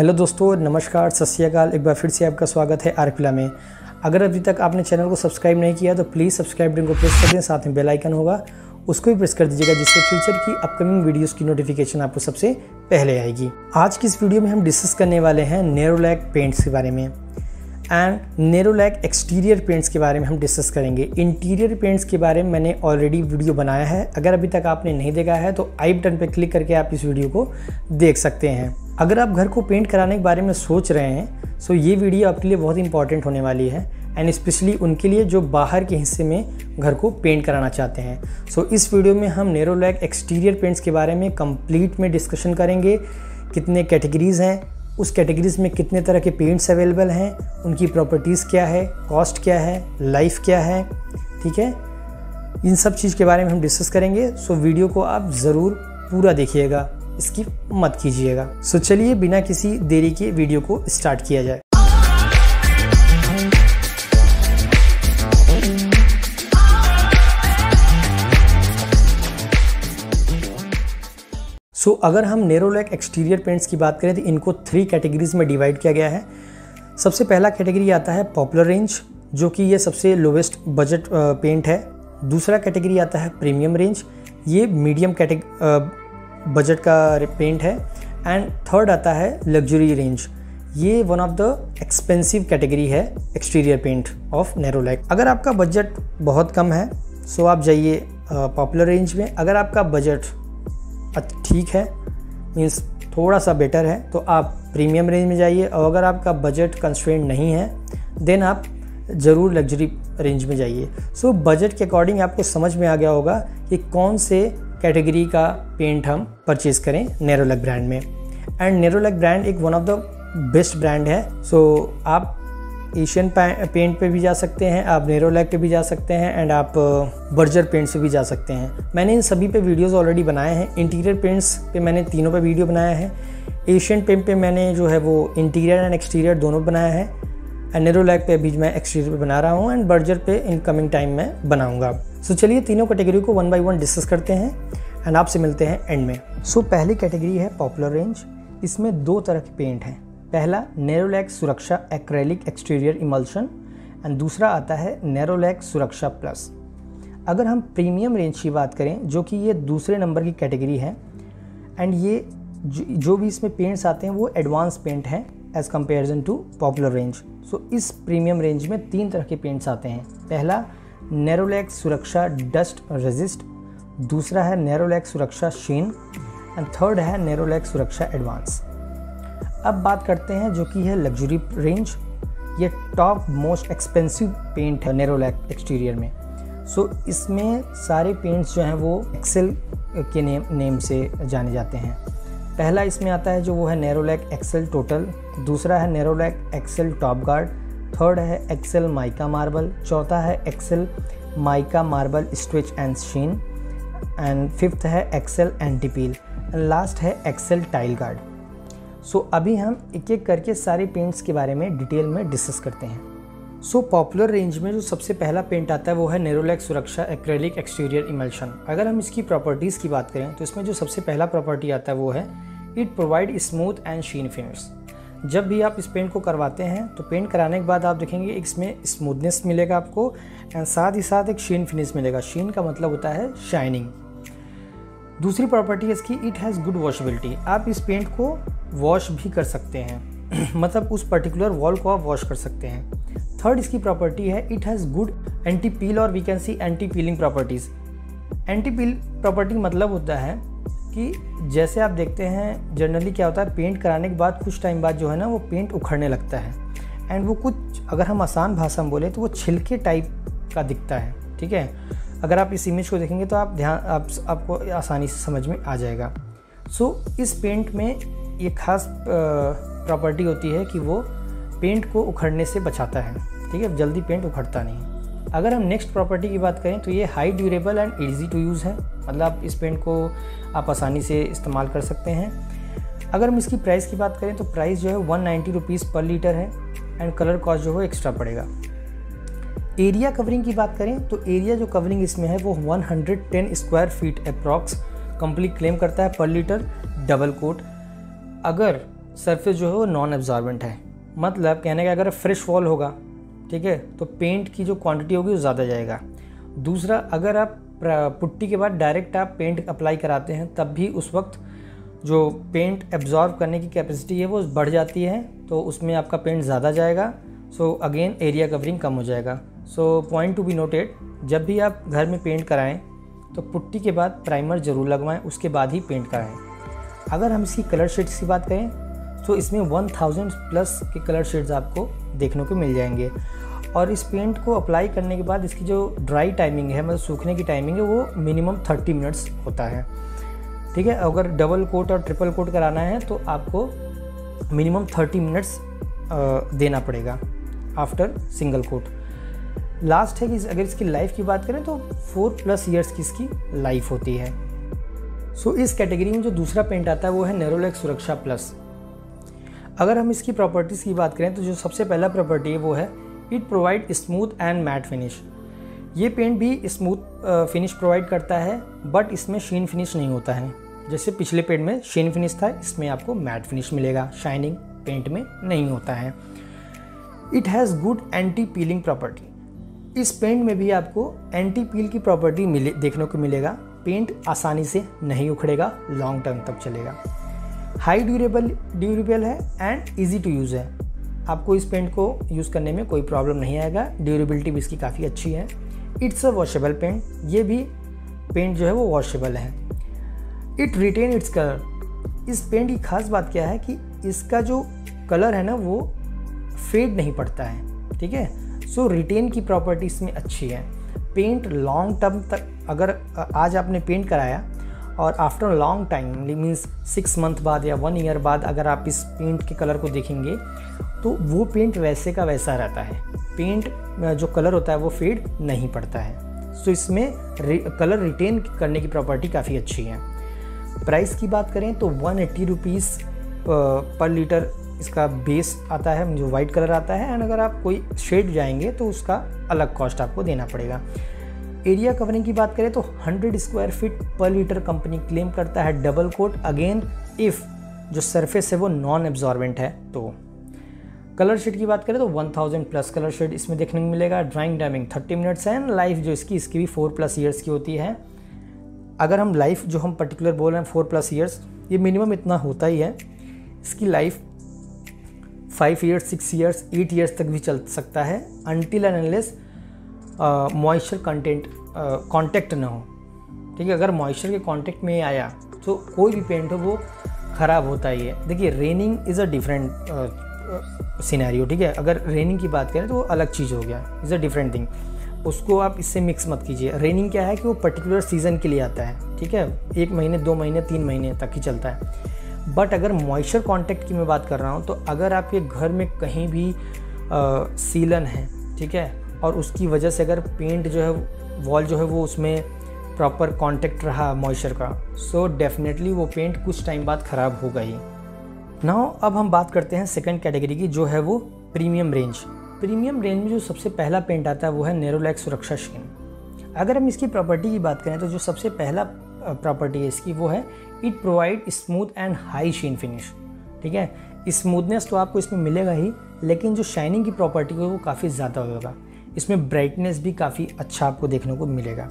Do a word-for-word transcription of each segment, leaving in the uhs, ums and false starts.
Hello दोस्तों, नमस्कार, सत श्री अकाल। एक बार फिर से आपका स्वागत है आर्कविला में। अगर अभी तक आपने चैनल को सब्सक्राइब नहीं किया तो प्लीज़ सब्सक्राइब बटन को प्रेस कर दें, साथ में बेल आइकन होगा उसको भी प्रेस कर दीजिएगा, जिससे फ्यूचर की अपकमिंग वीडियोस की नोटिफिकेशन आपको सबसे पहले आएगी। आज की इस वीडियो में हम डिस्कस करने वाले हैं नेरोलैक पेंट्स के बारे में एंड नेरोलैक एक्सटीरियर पेंट्स के बारे में हम डिस्कस करेंगे। इंटीरियर पेंट्स के बारे में मैंने ऑलरेडी वीडियो बनाया है, अगर अभी तक आपने नहीं देखा है तो आई बटन पर क्लिक करके आप इस वीडियो को देख सकते हैं। अगर आप घर को पेंट कराने के बारे में सोच रहे हैं तो ये वीडियो आपके लिए बहुत इंपॉर्टेंट होने वाली है एंड स्पेशली उनके लिए जो बाहर के हिस्से में घर को पेंट कराना चाहते हैं। सो so, इस वीडियो में हम नेरोलैक एक्सटीरियर पेंट्स के बारे में कंप्लीट में डिस्कशन करेंगे। कितने कैटेगरीज़ हैं, उस कैटेगरीज में कितने तरह के पेंट्स अवेलेबल हैं, उनकी प्रॉपर्टीज़ क्या है, कॉस्ट क्या है, लाइफ क्या है, ठीक है, इन सब चीज़ के बारे में हम डिस्कस करेंगे। सो so, वीडियो को आप ज़रूर पूरा देखिएगा, इसकी मत कीजिएगा। सो चलिए बिना किसी देरी के वीडियो को स्टार्ट किया जाए। सो so, अगर हम नेरोलैक एक्सटीरियर पेंट्स की बात करें तो इनको थ्री कैटेगरीज में डिवाइड किया गया है। सबसे पहला कैटेगरी आता है पॉपुलर रेंज, जो कि ये सबसे लोवेस्ट बजट पेंट है। दूसरा कैटेगरी आता है प्रीमियम रेंज, ये मीडियम कैटेगरी बजट का पेंट है। एंड थर्ड आता है लग्जरी रेंज, ये one of the expensive category है एक्सटीरियर पेंट ऑफ नेरोलैक। अगर आपका बजट बहुत कम है सो आप जाइए पॉपुलर रेंज में। अगर आपका बजट ठीक है मीन्स थोड़ा सा बेटर है तो आप प्रीमियम रेंज में जाइए, और अगर आपका बजट कंस्ट्रेंट नहीं है देन आप ज़रूर लग्जरी रेंज में जाइए। सो बजट के अकॉर्डिंग आपको समझ में आ गया होगा कि कौन से कैटेगरी का पेंट हम परचेज करें नेरोलैक ब्रांड में। एंड नेरोलैक ब्रांड एक one of the best brand है। सो so, आप एशियन पेंट पे भी जा सकते हैं, आप नेरोलैक पे भी जा सकते हैं एंड आप बर्जर पेंट्स पे भी जा सकते हैं। मैंने इन सभी पे वीडियोस ऑलरेडी बनाए हैं। इंटीरियर पेंट्स पे मैंने तीनों पे वीडियो बनाया है, एशियन पेंट पे मैंने जो है वो इंटीरियर एंड एक्सटीरियर दोनों बनाया है, एंड नेरोलैक पे भी मैं एक्सटीरियर पे बना रहा हूँ एंड बर्जर पे इन कमिंग टाइम में बनाऊँगा। सो so, चलिए तीनों कैटेगरी को वन बाई वन डिस्कस करते हैं एंड आपसे मिलते हैं एंड में। सो so, पहली कैटेगरी है पॉपुलर रेंज। इसमें दो तरह के पेंट हैं, पहला नेरोलैक सुरक्षा एक्रेलिक एक्सटीरियर इमल्शन एंड दूसरा आता है नेरोलैक सुरक्षा प्लस। अगर हम प्रीमियम रेंज की बात करें, जो कि ये दूसरे नंबर की कैटेगरी है, एंड ये जो, जो भी इसमें पेंट्स आते हैं वो एडवांस पेंट हैं as comparison to popular range. So इस प्रीमियम रेंज में तीन तरह के पेंट्स आते हैं। पहला नेरोलैक सुरक्षा डस्ट रेजिस्ट, दूसरा है नेरोलैक सुरक्षा शीन एंड थर्ड है नेरोलैक सुरक्षा एडवांस। अब बात करते हैं जो कि है लग्जरी रेंज। ये टॉप मोस्ट एक्सपेंसिव पेंट है नेरोलैक एक्सटीरियर में। सो so, इसमें सारे पेंट्स जो हैं वो एक्सेल के नेम नेम से जाने जाते हैं। पहला इसमें आता है जो वो है नेरोलैक एक्सेल टोटल, दूसरा है Nerolac Excel top guard, third है एक्सेल माइका मार्बल, चौथा है Excel mica marble stretch and sheen and fifth है एक्सेल एंटीपील एंड लास्ट है एक्सेल टाइल गार्ड। सो अभी हम एक एक करके सारे पेंट्स के बारे में डिटेल में डिस्कस करते हैं। सो पॉपुलर रेंज में जो सबसे पहला पेंट आता है वो है नेरोलैक सुरक्षा एक्रेलिक एक्सटीरियर इमल्शन। अगर हम इसकी प्रॉपर्टीज़ की बात करें तो इसमें जो सबसे पहला प्रॉपर्टी आता है वो है it provide smooth and sheen finish. जब भी आप इस पेंट को करवाते हैं तो पेंट कराने के बाद आप देखेंगे इसमें स्मूथनेस मिलेगा आपको एंड साथ ही साथ एक शीन फिनिश मिलेगा। शीन का मतलब होता है शाइनिंग। दूसरी प्रॉपर्टी इसकी इट हैज़ गुड वॉशेबिलिटी। आप इस पेंट को वॉश भी कर सकते हैं मतलब उस पर्टिकुलर वॉल को आप वॉश कर सकते हैं। थर्ड इसकी प्रॉपर्टी है it has good anti peel और we can see anti peeling properties. Anti peel property मतलब होता है कि जैसे आप देखते हैं जनरली क्या होता है पेंट कराने के बाद कुछ टाइम बाद जो है ना वो पेंट उखड़ने लगता है एंड वो कुछ अगर हम आसान भाषा में बोले तो वो छिलके टाइप का दिखता है, ठीक है। अगर आप इस इमेज को देखेंगे तो आप ध्यान आप, आपको आसानी से समझ में आ जाएगा। सो so, इस पेंट में ये खास प्रॉपर्टी होती है कि वो पेंट को उखड़ने से बचाता है, ठीक है, जल्दी पेंट उखड़ता नहीं। अगर हम नेक्स्ट प्रॉपर्टी की बात करें तो ये high durable and easy to use है, मतलब इस पेंट को आप आसानी से इस्तेमाल कर सकते हैं। अगर हम इसकी प्राइस की बात करें तो प्राइस जो है one ninety rupees per litre है एंड कलर कॉस्ट जो है एक्स्ट्रा पड़ेगा। एरिया कवरिंग की बात करें तो एरिया जो कवरिंग इसमें है वो एक सौ दस square feet approx complete claim करता है पर लीटर डबल कोट। अगर सरफेस जो है वो नॉन एब्जॉर्बेंट है। मतलब कहने का अगर फ्रेश वॉल होगा, ठीक है, तो पेंट की जो क्वांटिटी होगी वो ज़्यादा जाएगा। दूसरा, अगर आप पुट्टी के बाद डायरेक्ट आप पेंट अप्लाई कराते हैं तब भी उस वक्त जो पेंट एब्जॉर्ब करने की कैपेसिटी है वो बढ़ जाती है, तो उसमें आपका पेंट ज़्यादा जाएगा। सो अगेन एरिया कवरिंग कम हो जाएगा। So point to be noted, जब भी आप घर में पेंट कराएँ तो पुट्टी के बाद प्राइमर ज़रूर लगवाएं, उसके बाद ही पेंट कराएं। अगर हम इसकी कलर शेड्स की बात करें तो इसमें वन थाउज़ेंड प्लस के कलर शेड्स आपको देखने को मिल जाएंगे। और इस पेंट को अप्लाई करने के बाद इसकी जो ड्राई टाइमिंग है, मतलब सूखने की टाइमिंग है, वो मिनिमम थर्टी मिनट्स होता है, ठीक है। अगर डबल कोट और ट्रिपल कोट कराना है तो आपको मिनिमम थर्टी मिनट्स देना पड़ेगा आफ्टर सिंगल कोट। लास्ट है कि अगर इसकी लाइफ की बात करें तो फोर प्लस ईयर्स की इसकी लाइफ होती है। सो so, इस कैटेगरी में जो दूसरा पेंट आता है वो है नेरोलैक सुरक्षा प्लस। अगर हम इसकी प्रॉपर्टीज़ की बात करें तो जो सबसे पहला प्रॉपर्टी है वो है it provide smooth and matt finish. ये पेंट भी स्मूथ फिनिश प्रोवाइड करता है, बट इसमें शीन फिनिश नहीं होता है। जैसे पिछले पेंट में शीन फिनिश था, इसमें आपको मैट फिनिश मिलेगा, शाइनिंग पेंट में नहीं होता है। It has good anti peeling property. इस पेंट में भी आपको एंटी पील की प्रॉपर्टी मिले देखने को मिलेगा। पेंट आसानी से नहीं उखड़ेगा, लॉन्ग टर्म तक चलेगा। हाई ड्यूरेबल ड्यूरेबल है एंड इजी टू यूज़ है। आपको इस पेंट को यूज़ करने में कोई प्रॉब्लम नहीं आएगा। ड्यूरेबिलिटी भी इसकी काफ़ी अच्छी है। इट्स अ वॉशेबल पेंट, ये भी पेंट जो है वो वॉशेबल है। It retain its colour. इस पेंट की खास बात क्या है कि इसका जो कलर है ना वो फेड नहीं पड़ता है, ठीक है। सो so, रिटेन की प्रॉपर्टी इसमें अच्छी है। पेंट लॉन्ग टर्म तक, अगर आज आपने पेंट कराया और after long time means six month बाद या वन ईयर बाद अगर आप इस पेंट के कलर को देखेंगे तो वो पेंट वैसे का वैसा रहता है। पेंट जो कलर होता है वो फेड नहीं पड़ता है। सो so, इसमें कलर रिटेन करने की प्रॉपर्टी काफ़ी अच्छी है। प्राइस की बात करें तो one eighty rupees per litre इसका बेस आता है, जो वाइट कलर आता है। एंड अगर आप कोई शेड जाएंगे तो उसका अलग कॉस्ट आपको देना पड़ेगा। एरिया कवरिंग की बात करें तो hundred square feet per litre company claim करता है डबल कोट। अगेन इफ़ जो सरफेस है वो नॉन एब्जॉर्बेंट है। तो कलर शेड की बात करें तो one thousand plus colour shade इसमें देखने को मिलेगा। ड्राइंग टाइमिंग थर्टी मिनट्स है। लाइफ जो इसकी इसकी भी फोर प्लस ईयर्स की होती है। अगर हम लाइफ जो हम पर्टिकुलर बोल रहे हैं फोर प्लस ईयर्स, ये मिनिमम इतना होता ही है। इसकी life five years, six years, eight years तक भी चल सकता है, until and unless moisture content contact ना हो, ठीक है। अगर मॉइस्चर के कांटेक्ट में आया तो कोई भी पेंट हो वो ख़राब होता ही है। देखिए, raining is a different scenario, ठीक है। अगर रेनिंग की बात करें तो वो अलग चीज़ हो गया, इज़ अ डिफरेंट थिंग। उसको आप इससे मिक्स मत कीजिए। रेनिंग क्या है कि वो पर्टिकुलर सीज़न के लिए आता है, ठीक है, एक महीने, दो महीने, तीन महीने तक ही चलता है। बट अगर मॉइस्चर कांटेक्ट की मैं बात कर रहा हूँ तो अगर आपके घर में कहीं भी आ, सीलन है, ठीक है, और उसकी वजह से अगर पेंट जो है वॉल जो है वो उसमें प्रॉपर कांटेक्ट रहा मॉइस्चर का, सो डेफिनेटली वो पेंट कुछ टाइम बाद ख़राब होगा ही। नाउ अब हम बात करते हैं सेकंड कैटेगरी की, जो है वो प्रीमियम रेंज। प्रीमियम रेंज में जो सबसे पहला पेंट आता है वो है नेरोलैक सुरक्षा शीन। अगर हम इसकी प्रॉपर्टी की बात करें तो जो सबसे पहला प्रॉपर्टी है इसकी वो है it provide smooth and high sheen finish, ठीक है। स्मूथनेस तो आपको इसमें मिलेगा ही, लेकिन जो शाइनिंग की प्रॉपर्टी है वो काफ़ी ज़्यादा होगा। इसमें ब्राइटनेस भी काफ़ी अच्छा आपको देखने को मिलेगा।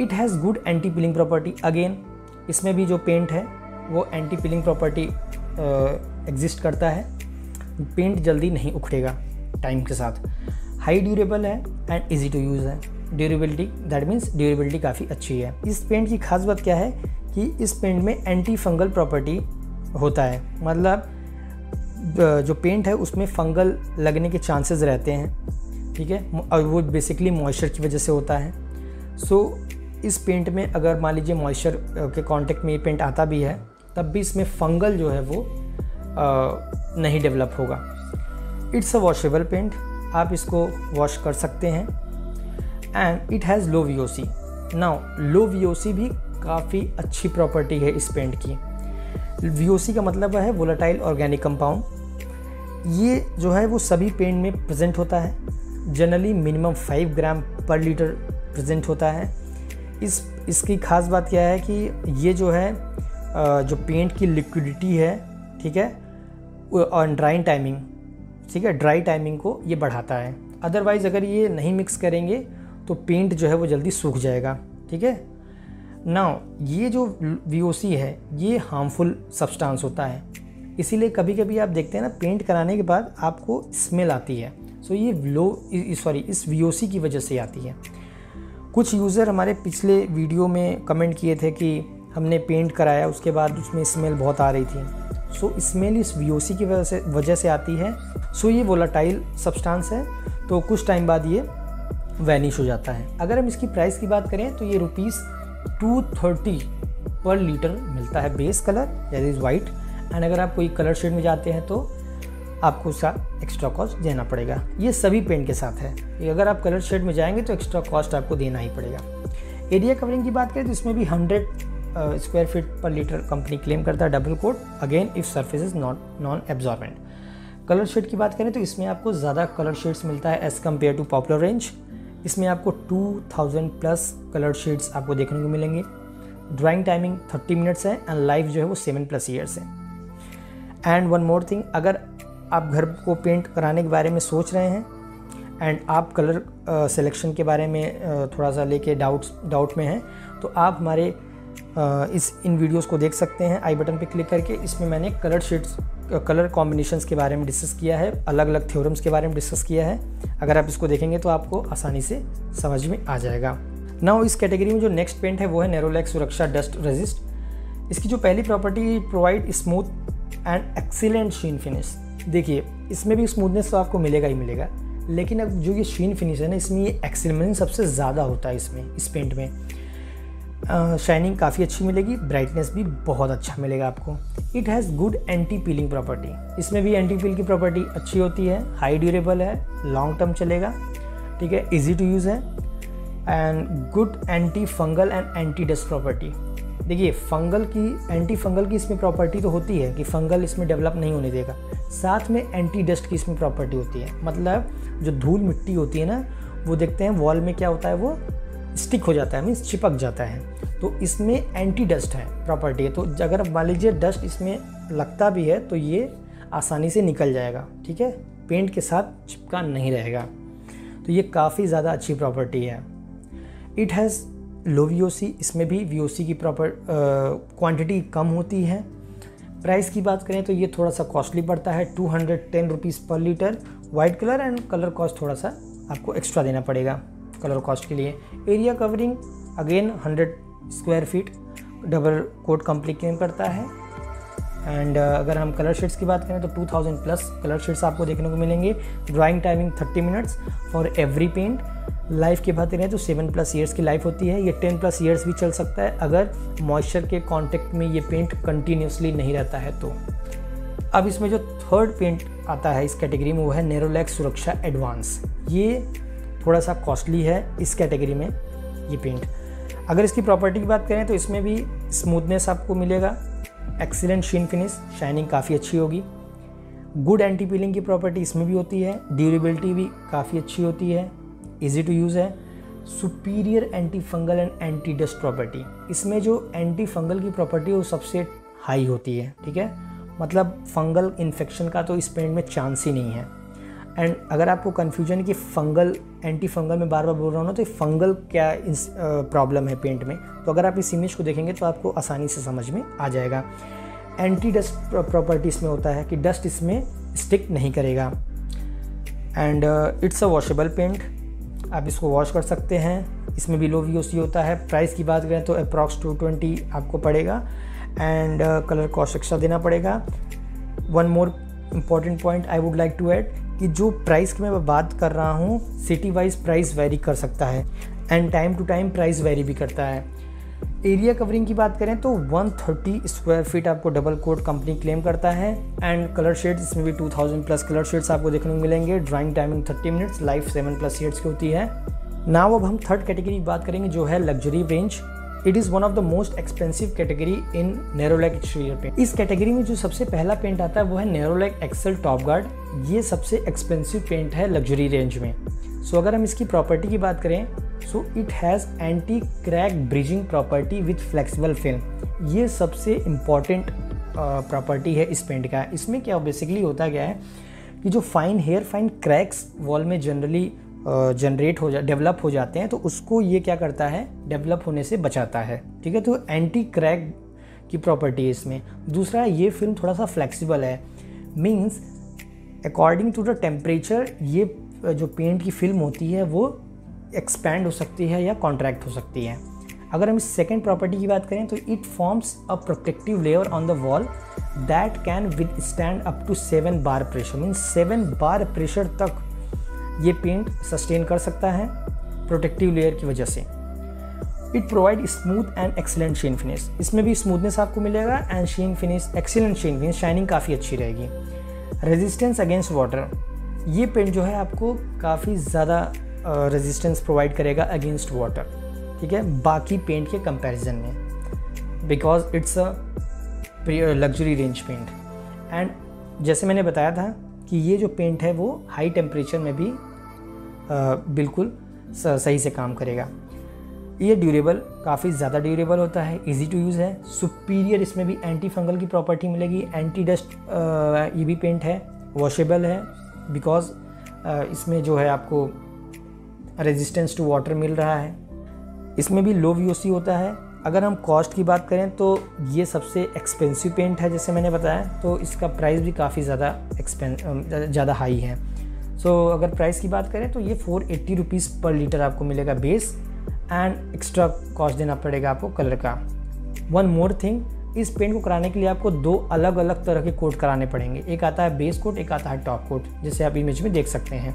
It has good anti peeling property. Again इसमें भी जो पेंट है वो एंटी पीलिंग प्रॉपर्टी एग्जिस्ट करता है। पेंट जल्दी नहीं उखड़ेगा टाइम के साथ। हाई ड्यूरेबल है एंड ईजी टू यूज़ है। ड्यूरेबिलिटी दैट मीन्स ड्यूरेबिलिटी काफ़ी अच्छी है। इस पेंट की खास बात क्या है कि इस पेंट में एंटी फंगल प्रॉपर्टी होता है। मतलब जो पेंट है उसमें फंगल लगने के चांसेस रहते हैं, ठीक है, और वो बेसिकली मॉइस्चर की वजह से होता है। सो so, इस पेंट में अगर मान लीजिए मॉइस्चर के कांटेक्ट में ये पेंट आता भी है तब भी इसमें फंगल जो है वो आ, नहीं डेवलप होगा। इट्स अ वॉशेबल पेंट, आप इसको वॉश कर सकते हैं। And it has low V O C. Now low V O C भी काफ़ी अच्छी प्रॉपर्टी है इस पेंट की। वी ओ सी का मतलब है वोलेटाइल ऑर्गेनिक कंपाउंड। ये जो है वो सभी पेंट में प्रेजेंट होता है। जनरली मिनिमम फाइव ग्राम पर लीटर प्रेजेंट होता है। इस इसकी खास बात क्या है कि ये जो है जो पेंट की लिक्विडिटी है, ठीक है, और ड्राई टाइमिंग, ठीक है, ड्राई टाइमिंग को ये बढ़ाता है। अदरवाइज़ अगर ये नहीं मिक्स करेंगे तो पेंट जो है वो जल्दी सूख जाएगा, ठीक है। नाउ ये जो V O C है ये हार्मफुल सब्सटेंस होता है, इसीलिए कभी कभी आप देखते हैं ना पेंट कराने के बाद आपको स्मेल आती है, सो ये लो सॉरी इस V O C की वजह से आती है। कुछ यूज़र हमारे पिछले वीडियो में कमेंट किए थे कि हमने पेंट कराया उसके बाद उसमें स्मेल बहुत आ रही थी, सो so, स्मेल इस V O C की वजह से वजह से आती है। सो so, ये वोलाटाइल सब्सटेंस है, तो कुछ टाइम बाद ये वैनिश हो जाता है। अगर हम इसकी प्राइस की बात करें तो ये rupees two thirty per litre मिलता है base colour that is white, and अगर आप कोई कलर शेड में जाते हैं तो आपको उसका एक्स्ट्रा कॉस्ट देना पड़ेगा। ये सभी पेंट के साथ है, अगर आप कलर शेड में जाएंगे तो एक्स्ट्रा कॉस्ट आपको देना ही पड़ेगा। एरिया कवरिंग की बात करें तो इसमें भी hundred square feet per litre company claim करता है double coat, again if surface is not non absorbent. Colour shade की बात करें तो इसमें आपको ज़्यादा कलर शेड्स मिलता है as compare to popular range. इसमें आपको two thousand plus colour shades आपको देखने को मिलेंगे। ड्राइंग टाइमिंग थर्टी मिनट्स है एंड लाइफ जो है वो सेवन प्लस ईयर्स है। एंड वन मोर थिंग, अगर आप घर को पेंट कराने के बारे में सोच रहे हैं एंड आप कलर सिलेक्शन uh, के बारे में uh, थोड़ा सा लेके डाउट्स डाउट में हैं तो आप हमारे uh, इस इन वीडियोस को देख सकते हैं आई बटन पे क्लिक करके। इसमें मैंने कलर शेड्स कलर कॉम्बिनेशंस के बारे में डिस्कस किया है, अलग अलग थ्योरम्स के बारे में डिस्कस किया है। अगर आप इसको देखेंगे तो आपको आसानी से समझ में आ जाएगा। नाउ इस कैटेगरी में जो नेक्स्ट पेंट है वो है नेरोलैक सुरक्षा डस्ट रेजिस्ट। इसकी जो पहली property provide smooth and excellent sheen finish. देखिए इसमें भी स्मूथनेस तो आपको मिलेगा ही मिलेगा, लेकिन अब जो ये शीन फिनिश है ना इसमें ये एक्सीलेंट सबसे ज़्यादा होता है। इसमें इस पेंट में शाइनिंग uh, काफ़ी अच्छी मिलेगी, ब्राइटनेस भी बहुत अच्छा मिलेगा आपको। It has good anti peeling property. इसमें भी एंटी पील की प्रॉपर्टी अच्छी होती है, हाई ड्यूरेबल है, लॉन्ग टर्म चलेगा, ठीक है, इजी टू यूज़ है and good anti fungal and anti dust property. देखिए फंगल की एंटी फंगल की इसमें प्रॉपर्टी तो होती है कि फंगल इसमें डेवलप नहीं होने देगा, साथ में एंटी डस्ट की इसमें प्रॉपर्टी होती है। मतलब जो धूल मिट्टी होती है ना वो देखते हैं वॉल में क्या होता है वो स्टिक हो जाता है, मीन्स चिपक जाता है, तो इसमें एंटी डस्ट है प्रॉपर्टी है। तो अगर मान लीजिए डस्ट इसमें लगता भी है तो ये आसानी से निकल जाएगा, ठीक है, पेंट के साथ चिपका नहीं रहेगा, तो ये काफ़ी ज़्यादा अच्छी प्रॉपर्टी है। It has low V O C। इसमें भी V O C की प्रॉपर क्वांटिटी कम होती है। प्राइस की बात करें तो ये थोड़ा सा कॉस्टली पड़ता है, two hundred ten rupees per litre white colour, and colour cost थोड़ा सा आपको एक्स्ट्रा देना पड़ेगा कलर कॉस्ट के लिए। Area covering again hundred square feet double coat complete claim करता है। एंड uh, अगर हम कलर शेड्स की बात करें तो two thousand plus colour shades आपको देखने को मिलेंगे। Drying timing thirty minutes for every paint. Life की बात करें तो सेवन प्लस ईयर्स की लाइफ होती है, ये टेन प्लस ईयर्स भी चल सकता है अगर मॉइस्चर के कॉन्टेक्ट में ये पेंट कंटिन्यूसली नहीं रहता है तो। अब इसमें जो थर्ड पेंट आता है इस कैटेगरी में वो है नेरोलैक सुरक्षा एडवांस। ये थोड़ा सा कॉस्टली है इस कैटेगरी में ये पेंट। अगर इसकी प्रॉपर्टी की बात करें तो इसमें भी स्मूथनेस आपको मिलेगा, एक्सीलेंट शीन फिनिश, शाइनिंग काफ़ी अच्छी होगी, गुड एंटी पीलिंग की प्रॉपर्टी इसमें भी होती है, ड्यूरेबिलिटी भी काफ़ी अच्छी होती है, इजी टू यूज़ है, superior anti fungal and anti dust property. इसमें जो एंटी फंगल की प्रॉपर्टी है वो सबसे हाई होती है, ठीक है, मतलब फंगल इन्फेक्शन का तो इस पेंट में चांस ही नहीं है। एंड अगर आपको कन्फ्यूजन है कि फ़ंगल एंटी फंगल में बार बार बोल रहा हूँ ना तो फंगल क्या प्रॉब्लम है पेंट में, तो अगर आप इस इमेज को देखेंगे तो आपको आसानी से समझ में आ जाएगा। एंटी डस्ट प्रॉपर्टी इसमें होता है कि डस्ट इसमें स्टिक नहीं करेगा। And it's a washable paint, आप इसको वॉश कर सकते हैं। इसमें भी लो V O C होता है। प्राइस की बात करें तो अप्रॉक्स टू ट्वेंटी आपको पड़ेगा एंड कलर कॉस्ट एक्स्ट्रा देना पड़ेगा। One more important point I would like to add कि जो प्राइस की मैं बात कर रहा हूँ सिटी वाइज प्राइस वेरी कर सकता है and time to time price vary भी करता है। एरिया कवरिंग की बात करें तो वन थर्टी स्क्वायर फीट आपको डबल कोट कंपनी क्लेम करता है। एंड कलर शेड्स इसमें भी two thousand plus colour shades आपको देखने को मिलेंगे। Drying timing thirty minutes, life seven plus years की होती है। नाउ अब हम थर्ड कैटेगरी की बात करेंगे जो है luxury range. It is one of the most expensive category in Nerolac exterior paint. इस कैटेगरी में जो सबसे पहला पेंट आता है वो है नेरोलैक एक्सेल टॉप गार्ड। ये सबसे एक्सपेंसिव पेंट है लग्जरी रेंज में। सो so, अगर हम इसकी प्रॉपर्टी की बात करें so it has anti crack bridging property with flexible film. ये सबसे इम्पॉर्टेंट प्रॉपर्टी है इस पेंट का। इसमें क्या बेसिकली होता क्या है कि जो fine hair fine cracks wall में जनरली जनरेट हो जा डेवलप हो जाते हैं, तो उसको ये क्या करता है, डेवलप होने से बचाता है। ठीक है, तो एंटी क्रैक की प्रॉपर्टी है इसमें। दूसरा, ये फिल्म थोड़ा सा फ्लेक्सिबल है, means according to the temperature ये जो पेंट की फिल्म होती है वो एक्सपैंड हो सकती है या कॉन्ट्रैक्ट हो सकती है। अगर हम इस सेकेंड प्रॉपर्टी की बात करें तो it forms a protective layer on the wall that can withstand up to seven bar pressure, means seven bar pressure तक ये पेंट सस्टेन कर सकता है प्रोटेक्टिव लेयर की वजह से। It provide smooth and excellent sheen finish, इसमें भी स्मूथनेस आपको मिलेगा and sheen finish, excellent sheen finish, shining काफ़ी अच्छी रहेगी। रेजिस्टेंस अगेंस्ट वाटर, ये पेंट जो है आपको काफ़ी ज़्यादा रेजिस्टेंस प्रोवाइड करेगा अगेंस्ट वाटर, ठीक है, बाकी पेंट के कंपैरिजन में, because it's a luxury range paint. And जैसे मैंने बताया था कि ये जो पेंट है वो हाई टेम्परेचर में भी आ, बिल्कुल सही से काम करेगा। ये ड्यूरेबल, काफ़ी ज़्यादा ड्यूरेबल होता है, इजी टू यूज़ है, सुपीरियर। इसमें भी एंटी फंगल की प्रॉपर्टी मिलेगी, एंटी डस्ट ये भी पेंट है, वॉशेबल है बिकॉज इसमें जो है आपको रेजिस्टेंस टू वाटर मिल रहा है। इसमें भी लो वी ओ सी होता है। अगर हम कॉस्ट की बात करें तो ये सबसे एक्सपेंसिव पेंट है जैसे मैंने बताया, तो इसका प्राइस भी काफ़ी ज़्यादा एक्सपेंस ज़्यादा हाई है। सो so, अगर प्राइस की बात करें तो ये four eighty rupees per litre आपको मिलेगा बेस, एंड एक्स्ट्रा कॉस्ट देना पड़ेगा आपको कलर का। वन मोर थिंग, इस पेंट को कराने के लिए आपको दो अलग अलग तरह के कोट कराने पड़ेंगे, एक आता है बेस कोट, एक आता है टॉप कोट, जैसे आप इमेज में देख सकते हैं।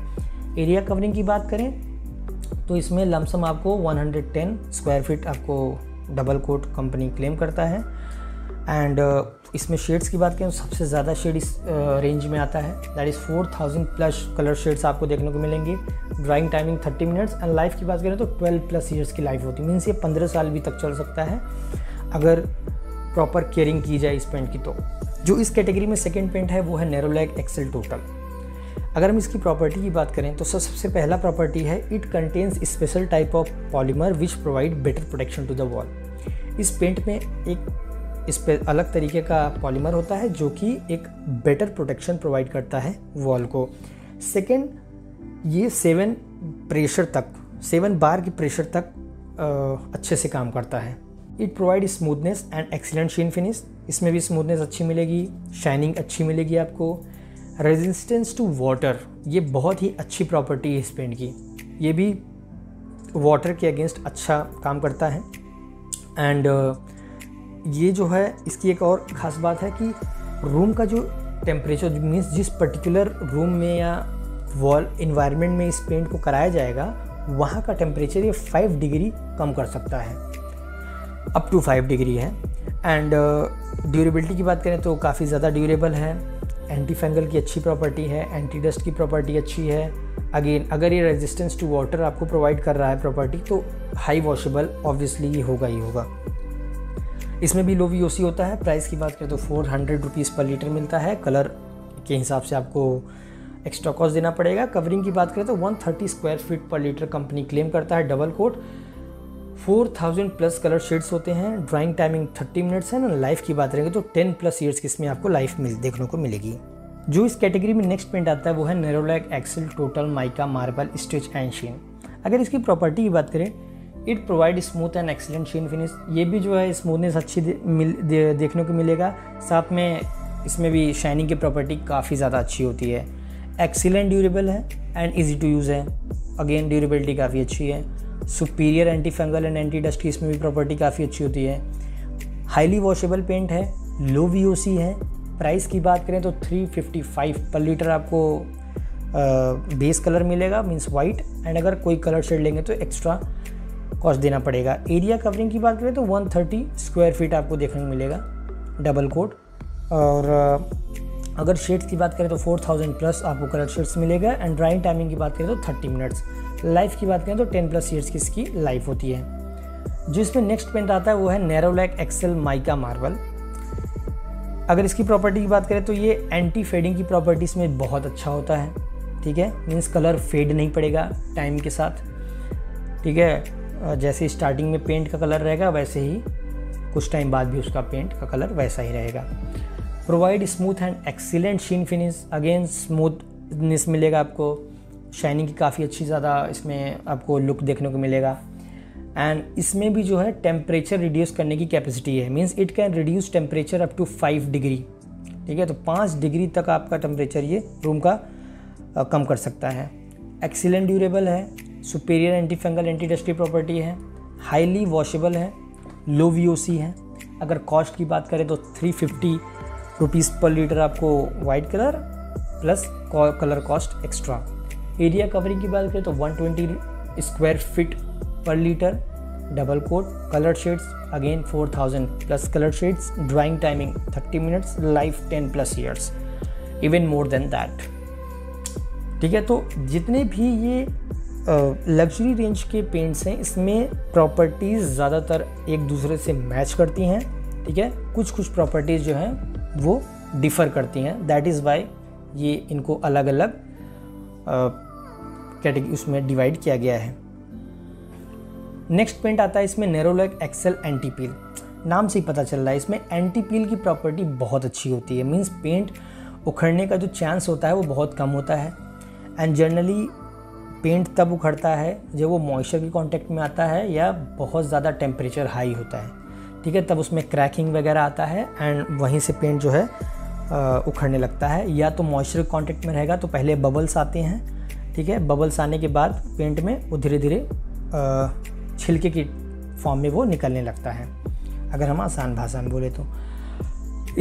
एरिया कवरिंग की बात करें तो इसमें लमसम आपको one hundred ten square feet आपको डबल कोट कंपनी क्लेम करता है। एंड इसमें शेड्स की बात करें तो सबसे ज़्यादा शेड इस रेंज में आता है, that is four thousand plus colour shades आपको देखने को मिलेंगे। Drying timing thirty minutes, and life की बात करें तो ट्वेल्व प्लस ईयर्स की लाइफ होती है, मीन्स ये पंद्रह साल भी तक चल सकता है अगर प्रॉपर केयरिंग की जाए इस पेंट की। तो जो इस कैटेगरी में सेकेंड पेंट है वो है नेरोलैक एक्सेल टोटल। अगर हम इसकी प्रॉपर्टी की बात करें तो सर सबसे पहला प्रॉपर्टी है it contains special type of polymer which provide better protection to the wall. इस पेंट में एक इस पे अलग तरीके का पॉलीमर होता है जो कि एक बेटर प्रोटेक्शन प्रोवाइड करता है वॉल को। सेकेंड, ये सेवन प्रेशर तक सेवन बार की प्रेशर तक आ, अच्छे से काम करता है। It provide smoothness and excellent sheen finish, इसमें भी स्मूथनेस अच्छी मिलेगी, शाइनिंग अच्छी मिलेगी आपको। रेजिस्टेंस टू वाटर, ये बहुत ही अच्छी प्रॉपर्टी है इस पेंट की, ये भी वाटर के अगेंस्ट अच्छा काम करता है। एंड ये जो है इसकी एक और ख़ास बात है कि रूम का जो टेम्परेचर मीन्स जिस पर्टिकुलर रूम में या वॉल इन्वायरमेंट में इस पेंट को कराया जाएगा वहाँ का टेम्परेचर ये फाइव डिग्री कम कर सकता है, अप टू फाइव डिग्री है। एंड ड्यूरेबिलिटी की बात करें तो काफ़ी ज़्यादा ड्यूरेबल है, एंटी फंगल की अच्छी प्रॉपर्टी है, एंटी डस्ट की प्रॉपर्टी अच्छी है। अगेन, अगर ये रेजिस्टेंस टू वाटर आपको प्रोवाइड कर रहा है प्रॉपर्टी तो हाई वॉशेबल ऑब्वियसली ये होगा ही होगा। इसमें भी लो वी ओ सी होता है। प्राइस की बात करें तो four hundred rupees per litre मिलता है, कलर के हिसाब से आपको एक्स्ट्रा कॉस्ट देना पड़ेगा। कवरिंग की बात करें तो one thirty square feet per litre company claim करता है double coat. Four thousand plus colour shades होते हैं, ड्राइंग टाइमिंग थर्टी मिनट्स है ना। लाइफ की बात करेंगे तो टेन प्लस ईयर्स की इसमें आपको लाइफ मिल देखने को मिलेगी। जो इस कैटेगरी में नेक्स्ट पेंट आता है वो है Nerolac Excel total mica marble stretch and शीन। अगर इसकी प्रॉपर्टी की बात करें, it provide smooth and excellent sheen finish, ये भी जो है स्मूथनेस अच्छी दे, मिल, दे, देखने को मिलेगा। साथ में इसमें भी शाइनिंग की प्रॉपर्टी काफ़ी ज़्यादा अच्छी होती है। एक्सीलेंट ड्यूरेबल है एंड ईजी टू यूज़ है, अगेन ड्यूरेबिलिटी काफ़ी अच्छी है। Superior anti fungal and anti dust की इसमें भी प्रॉपर्टी काफ़ी अच्छी होती है। हाईली वॉशेबल पेंट है, लो वी ओ सी है। प्राइस की बात करें तो three fifty five per litre आपको आ, बेस कलर मिलेगा मींस वाइट, एंड अगर कोई कलर शेड लेंगे तो एक्स्ट्रा कॉस्ट देना पड़ेगा। एरिया कवरिंग की बात करें तो वन थर्टी स्क्वायर फीट आपको देखने को मिलेगा डबल कोट। और आ, अगर शेड्स की बात करें तो फोर थाउज़ेंड प्लस आपको कलर शेड्स मिलेगा। एंड ड्राइंग टाइमिंग की बात करें तो थर्टी मिनट्स, लाइफ की बात करें तो टेन प्लस ईयर्स की इसकी लाइफ होती है। जो इसमें नेक्स्ट पेंट आता है वो है नेरोलैक एक्सेल माइका मार्बल। अगर इसकी प्रॉपर्टी की बात करें तो ये एंटी फेडिंग की प्रॉपर्टी इसमें बहुत अच्छा होता है, ठीक है, मीन्स कलर फेड नहीं पड़ेगा टाइम के साथ, ठीक है। जैसे स्टार्टिंग में पेंट का कलर रहेगा वैसे ही कुछ टाइम बाद भी उसका पेंट का कलर वैसा ही रहेगा। Provide smooth and excellent sheen finish. Again smoothness मिलेगा आपको, शाइनिंग की काफ़ी अच्छी ज़्यादा इसमें आपको लुक देखने को मिलेगा। एंड इसमें भी जो है टेम्परेचर रिड्यूस करने की कैपेसिटी है, means it can reduce temperature up to five degree. ठीक है, तो पाँच डिग्री तक आपका टेम्परेचर ये रूम का आ, कम कर सकता है। एक्सीलेंट ड्यूरेबल है, superior anti fungal anti dusty property है, हाईली वॉशेबल है, लो वी ओ सी है। अगर कॉस्ट की बात करें तो three fifty rupees per litre आपको white colour plus colour cost extra. Area covering की बात करें तो one twenty square feet per litre, double coat, colour shades again four thousand plus colour shades, drying timing thirty minutes, life ten plus years, even more than that. ठीक है, तो जितने भी ये लग्जरी रेंज के पेंट्स हैं इसमें properties ज़्यादातर एक दूसरे से मैच करती हैं। ठीक है, कुछ कुछ प्रॉपर्टीज़ जो हैं वो डिफ़र करती हैं, दैट इज़ वाई ये इनको अलग अलग कैटेगरी उसमें डिवाइड किया गया है। नेक्स्ट पेंट आता है इसमें नेरोलैक एक्सेल एंटीपील। नाम से ही पता चल रहा है इसमें एंटीपील की प्रॉपर्टी बहुत अच्छी होती है, मींस पेंट उखड़ने का जो चांस होता है वो बहुत कम होता है। एंड जनरली पेंट तब उखड़ता है जब वो मॉइस्चर के कांटेक्ट में आता है या बहुत ज़्यादा टेम्परेचर हाई होता है। ठीक है, तब उसमें क्रैकिंग वगैरह आता है एंड वहीं से पेंट जो है उखड़ने लगता है। या तो मॉइस्चर के कांटेक्ट में रहेगा तो पहले बबल्स आते हैं। ठीक है, बबल्स आने के बाद पेंट में वो धीरे धीरे छिलके की फॉर्म में वो निकलने लगता है, अगर हम आसान भाषा में बोले तो।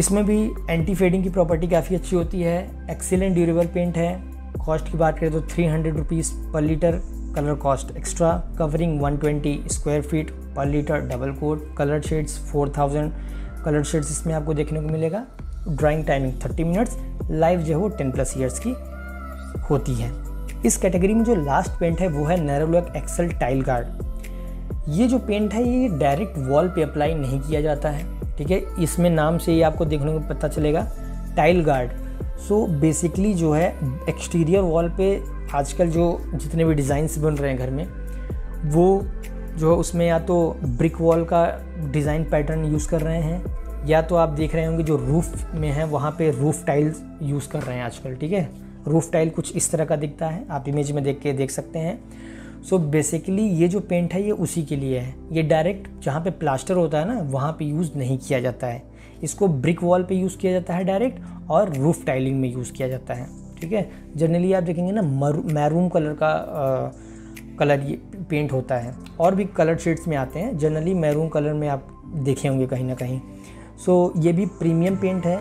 इसमें भी एंटी फेडिंग की प्रॉपर्टी काफ़ी अच्छी होती है, एक्सीलेंट ड्यूरेबल पेंट है। कॉस्ट की बात करें तो three hundred rupees per litre colour cost extra, covering one twenty square feet per litre, double coat, colour shades four thousand, colour shades इसमें आपको देखने को मिलेगा, drying timing thirty minutes, life जो है वो टेन प्लस ईयर्स की होती है। इस कैटेगरी में जो लास्ट पेंट है वो है नेरोलैक एक्सेल टाइल गार्ड। ये जो पेंट है ये डायरेक्ट वॉल पे अप्लाई नहीं किया जाता है। ठीक है, इसमें नाम से ही आपको देखने को पता चलेगा टाइल गार्ड। सो बेसिकली जो है एक्सटीरियर वॉल पे आजकल जो जितने भी डिज़ाइंस बन रहे हैं घर में, वो जो है उसमें या तो ब्रिक वॉल का डिज़ाइन पैटर्न यूज़ कर रहे हैं, या तो आप देख रहे होंगे जो रूफ़ में है वहाँ पे रूफ़ टाइल्स यूज़ कर रहे हैं आजकल। ठीक है, रूफ़ टाइल कुछ इस तरह का दिखता है, आप इमेज में देख के देख सकते हैं। सो so बेसिकली ये जो पेंट है ये उसी के लिए है। ये डायरेक्ट जहाँ पे प्लास्टर होता है ना वहाँ पे यूज़ नहीं किया जाता है, इसको ब्रिक वॉल पे यूज़ किया जाता है डायरेक्ट, और रूफ़ टाइलिंग में यूज़ किया जाता है। ठीक है, जनरली आप देखेंगे ना मैरून कलर का आ, कलर ये पेंट होता है, और भी कलर शेड्स में आते हैं, जनरली मैरून कलर में आप देखे होंगे कहीं ना कहीं। सो so, ये भी प्रीमियम पेंट है।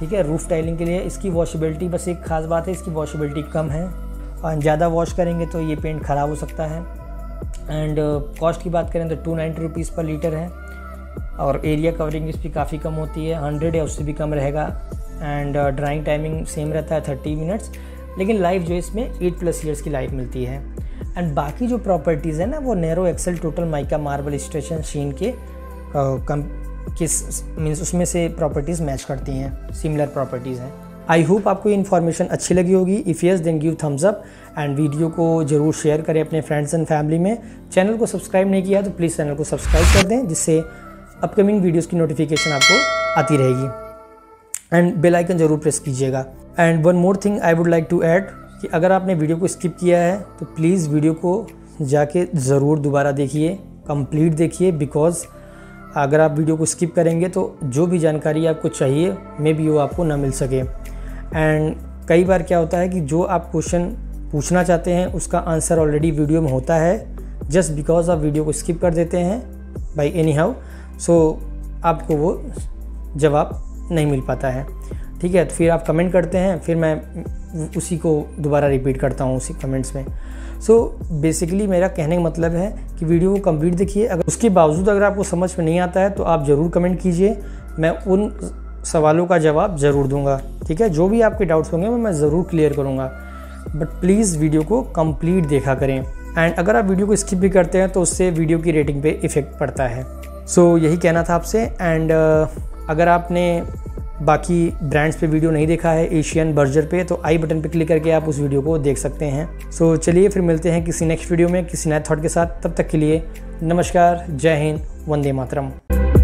ठीक है, रूफ़ टाइलिंग के लिए इसकी वॉशेबिलिटी, बस एक ख़ास बात है इसकी वॉशेबिलिटी कम है, और ज़्यादा वॉश करेंगे तो ये पेंट ख़राब हो सकता है। एंड कॉस्ट uh, की बात करें तो two ninety rupees per litre है, और एरिया कवरिंग इसकी काफ़ी कम होती है, हंड्रेड या उससे भी कम रहेगा। एंड ड्राइंग टाइमिंग सेम रहता है थर्टी मिनट्स, लेकिन लाइफ जो इसमें एट प्लस ईयर्स की लाइफ मिलती है। एंड बाकी जो प्रॉपर्टीज़ है ना वो Nero Excel total mica marble stretch and शीन के uh, कम किस मीन्स उसमें से प्रॉपर्टीज़ मैच करती हैं, सिमिलर प्रॉपर्टीज़ हैं। आई होप आपको ये इन्फॉर्मेशन अच्छी लगी होगी। If yes then give thumbs up and video को जरूर शेयर करें अपने फ्रेंड्स एंड फैमिली में। चैनल को सब्सक्राइब नहीं किया तो प्लीज़ चैनल को सब्सक्राइब कर दें, जिससे अपकमिंग वीडियोस की नोटिफिकेशन आपको आती रहेगी। एंड बेल आइकन जरूर प्रेस कीजिएगा। And one more thing I would like to add कि अगर आपने वीडियो को स्किप किया है तो प्लीज़ वीडियो को जाके ज़रूर दोबारा देखिए, कंप्लीट देखिए, बिकॉज अगर आप वीडियो को स्किप करेंगे तो जो भी जानकारी आपको चाहिए मे बी वो आपको ना मिल सके। एंड कई बार क्या होता है कि जो आप क्वेश्चन पूछना चाहते हैं उसका आंसर ऑलरेडी वीडियो में होता है, जस्ट बिकॉज आप वीडियो को स्किप कर देते हैं बाई एनी हाउ, सो आपको वो जवाब नहीं मिल पाता है। ठीक है, तो फिर आप कमेंट करते हैं, फिर मैं उसी को दोबारा रिपीट करता हूँ उसी कमेंट्स में। सो so, बेसिकली मेरा कहने का मतलब है कि वीडियो को कंप्लीट देखिए, अगर उसके बावजूद अगर आपको समझ में नहीं आता है तो आप ज़रूर कमेंट कीजिए, मैं उन सवालों का जवाब ज़रूर दूंगा। ठीक है, जो भी आपके डाउट्स होंगे मैं ज़रूर क्लियर करूंगा, बट प्लीज़ वीडियो को कंप्लीट देखा करें। एंड अगर आप वीडियो को स्किप भी करते हैं तो उससे वीडियो की रेटिंग पे इफ़ेक्ट पड़ता है। सो so, यही कहना था आपसे। एंड uh, अगर आपने बाकी ब्रांड्स पे वीडियो नहीं देखा है, एशियन बर्जर पे, तो आई बटन पे क्लिक करके आप उस वीडियो को देख सकते हैं। सो so, चलिए फिर मिलते हैं किसी नेक्स्ट वीडियो में किसी नए थॉट के साथ। तब तक के लिए नमस्कार, जय हिंद, वंदे मातरम।